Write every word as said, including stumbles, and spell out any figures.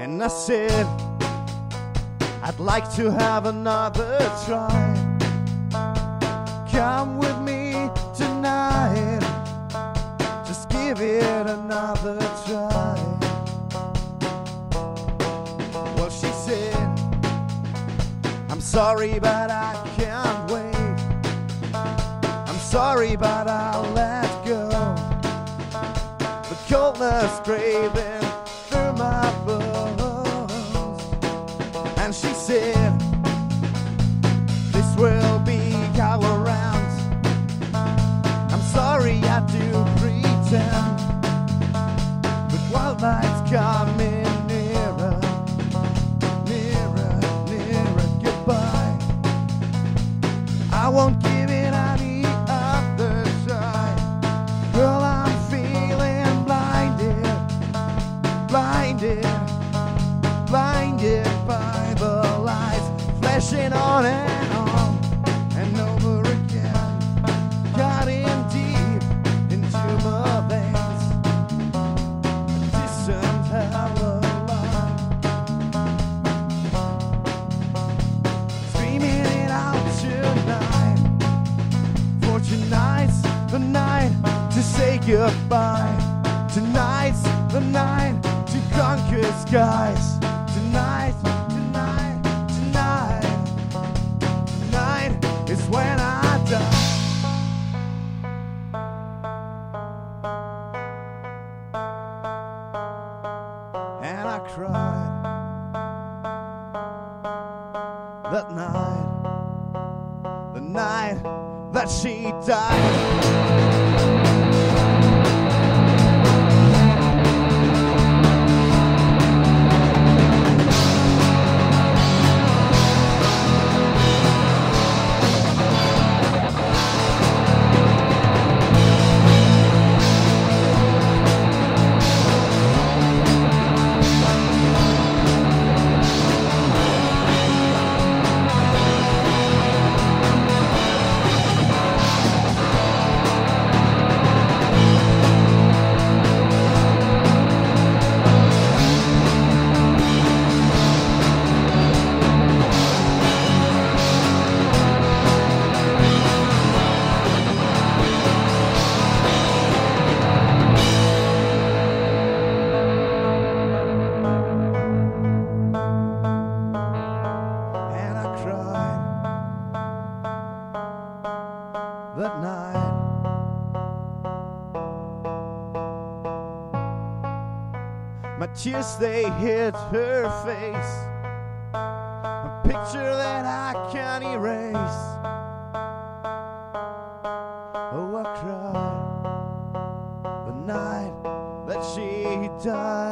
And I said, I'd like to have another try. Come with me tonight, just give it another try. Well, she said, I'm sorry, but I can't wait. I'm sorry, but I'll let go. The coldness craving through my bones. And she said, this will be all around. I'm sorry I do pretend, but wild nights coming nearer, nearer, nearer. Goodbye. I won't give it any other try. Girl, I'm feeling blinded, blinded, blinded by the lights flashing on and on. Goodbye. Tonight's the night to conquer skies. Tonight, tonight, tonight. Tonight is when I die. And I cried that night, the night that she died. That night, my tears, they hit her face, a picture that I can't erase. Oh, I cried the night that she died.